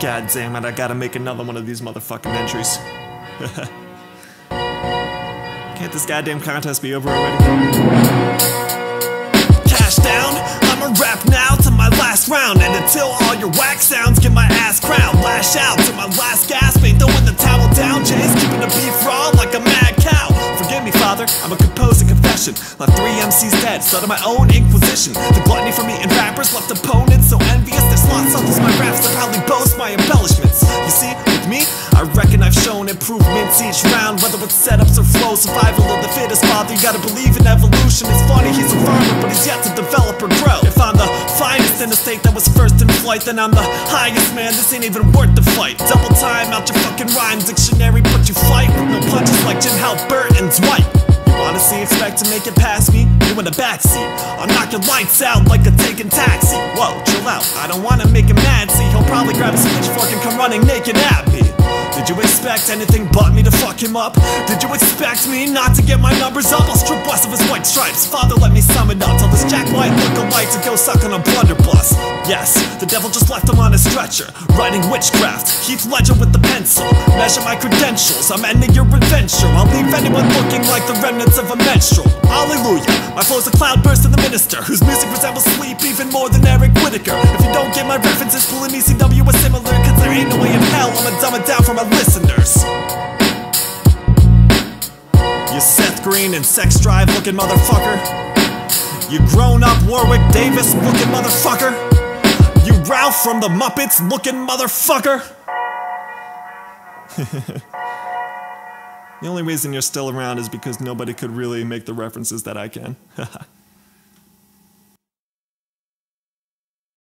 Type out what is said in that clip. God damn it, I gotta make another one of these motherfucking entries. Can't this goddamn contest be over already? Cash down, I'ma rap now to my last round. And until all your whack sounds get my ass crowned, lash out to my last gasp, ain't throwing the towel down. Jay's keeping the beef raw like a mad cow. Forgive me, father, I'ma compose a confession. Left three MCs dead, started my own inquisition. The gluttony from eating rappers left opponents so envious. Their slot suckers my raps, they probably boast my embellishments. You see, with me, I reckon I've shown improvements each round, whether it's setups or flow, survival of the fittest, father, you gotta believe in evolution. It's funny, he's a farmer, but he's yet to develop or grow. If I'm the finest in the state that was first in flight, then I'm the highest, man, this ain't even worth the fight. Double time out your fucking rhyme dictionary, put you flight with no punches like Jim Halpert and Dwight. You honestly expect to make it past me? You in the backseat, I'll knock your lights out like a taken taxi. Whoa, chill out, I don't wanna make him mad, see, he'll probably grab his pitchfork and come running naked at me. Did you expect anything but me to fuck him up? Did you expect me not to get my numbers up? I'll strip West of his white stripes, father, let me sum it up. Tell this Jack White look-alike to go suck on a blunderbuss. Yes, the devil just left him on a stretcher, writing witchcraft, Heath Ledger with the pencil. Measure my credentials, I'm ending your adventure. I'll leave anyone looking like the remnants of a menstrual. Hallelujah, my flow's a cloudburst of the minister, whose music resembles sleep even more than Eric Whitaker. If you don't get my references, pull an ECW is similar, cause there ain't no way in hell I'ma dumb it down for my listeners. You Seth Green and Sex Drive looking motherfucker. You grown up Warwick Davis looking motherfucker. You Ralph from the Muppets looking motherfucker. The only reason you're still around is because nobody could really make the references that I can.